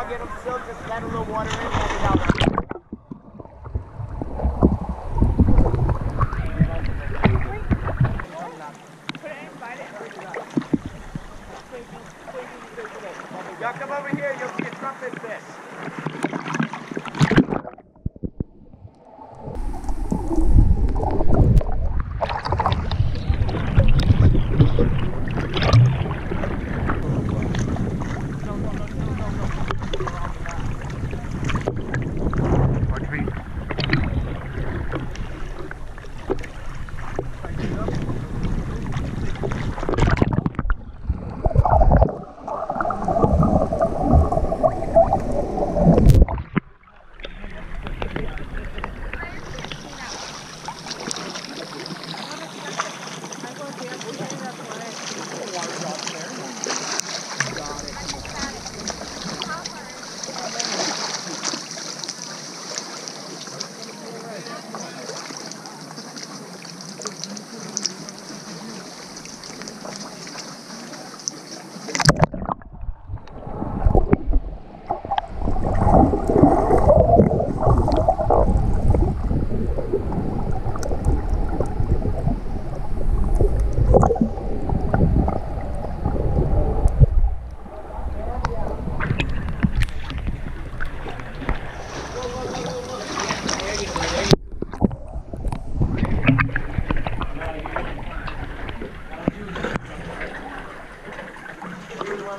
Get them still, just add a little water in and get it out. You're not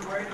going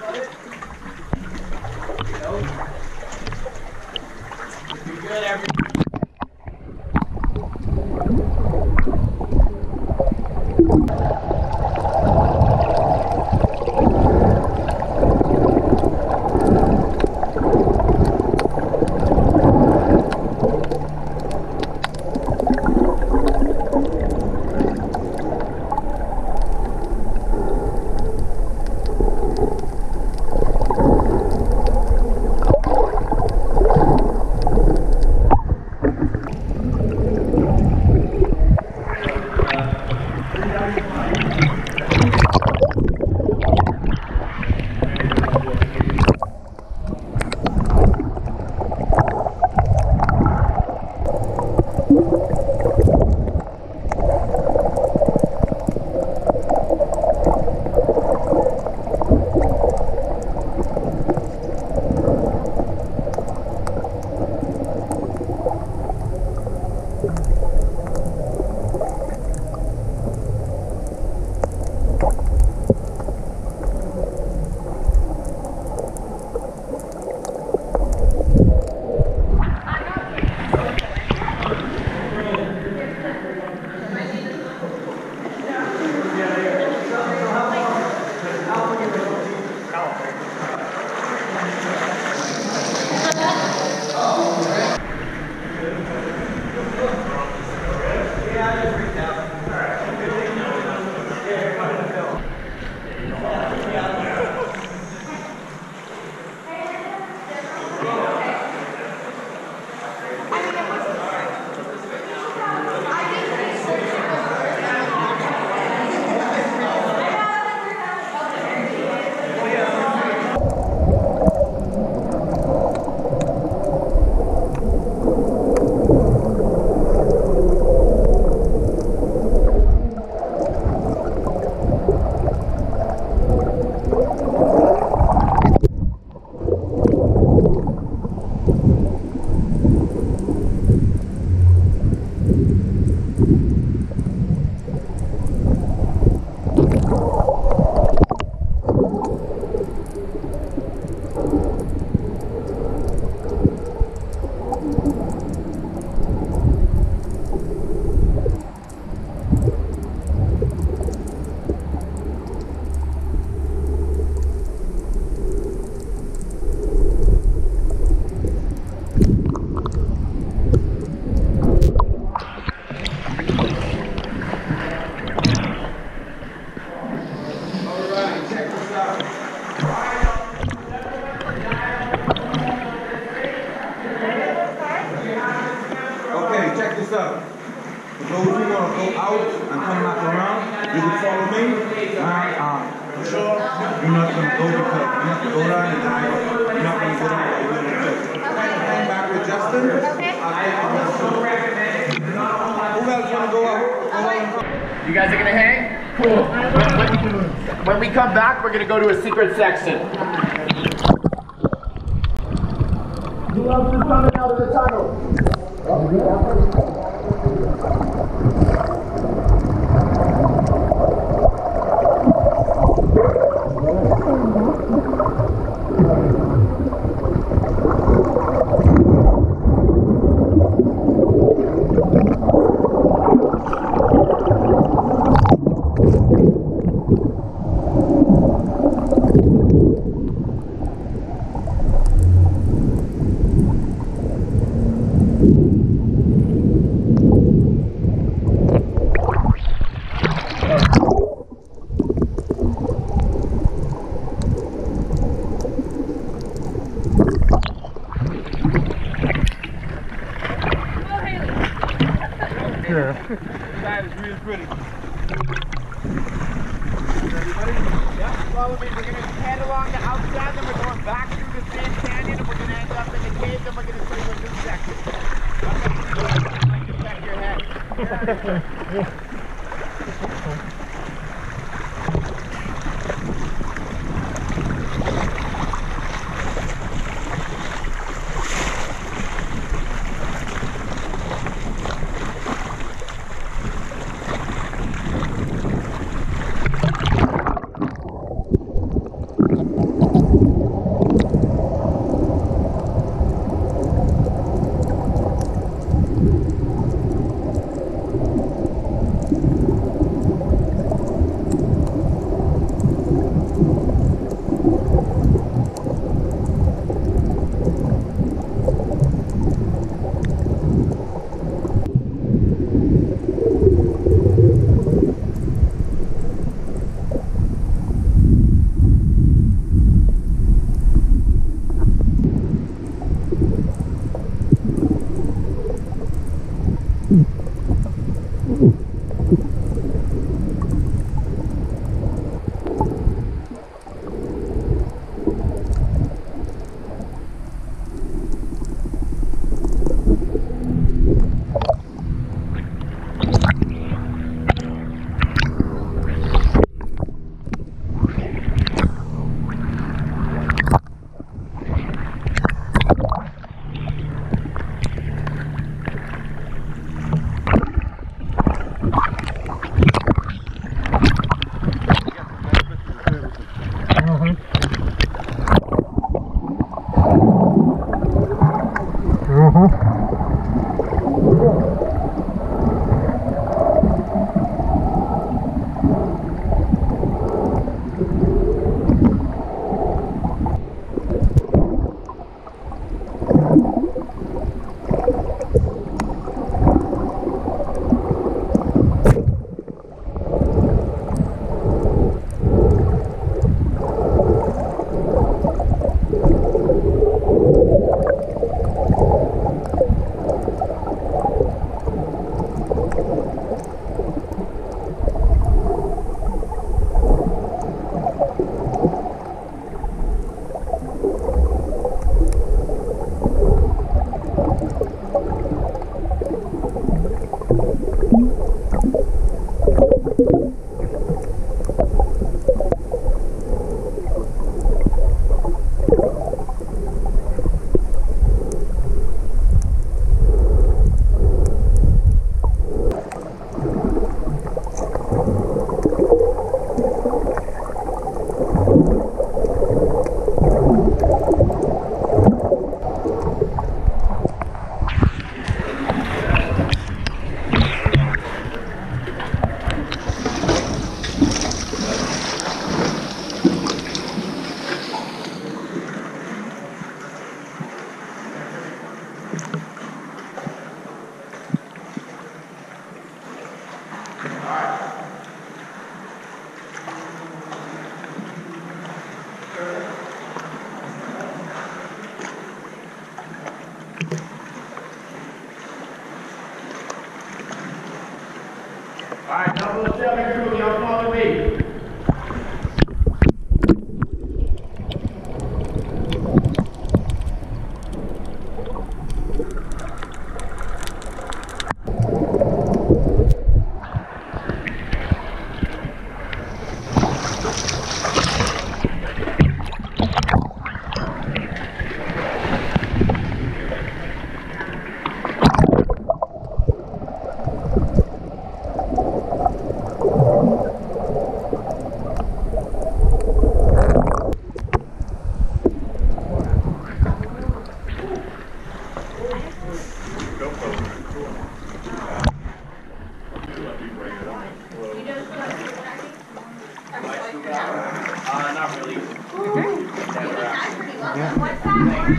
to go down and die. You guys are gonna hang? Cool. When we come back, we're gonna go to a secret section. Who else is coming out of the tunnel. That is really pretty. Everybody? Yeah, follow me. We're going to head along the outside, then we're going back through the sand canyon, and we're going to end up in the cave, then we're going to swing a new section. Like to check your head. Yeah.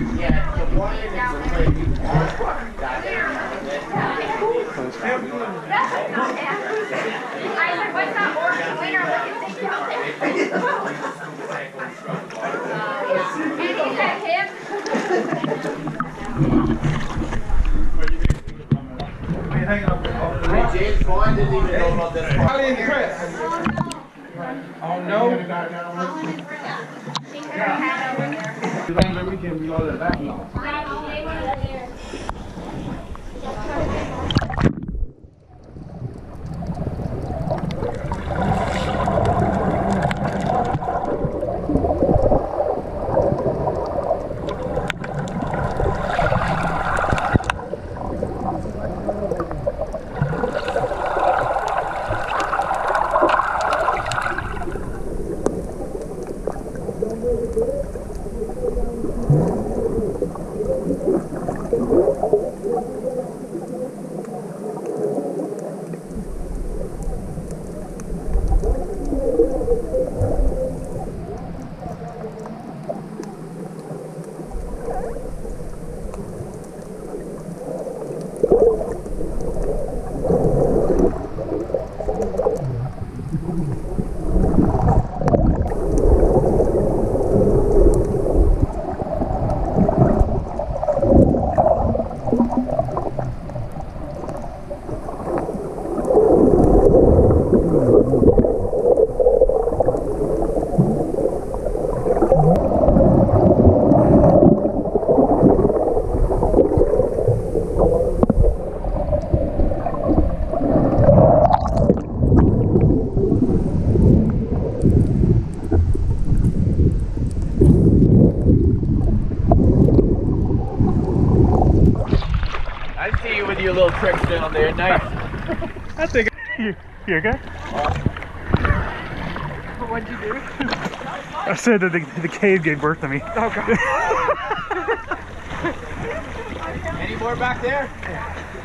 You okay? What'd you do? I said that the cave gave birth to me. Oh God. Any more back there? Yeah.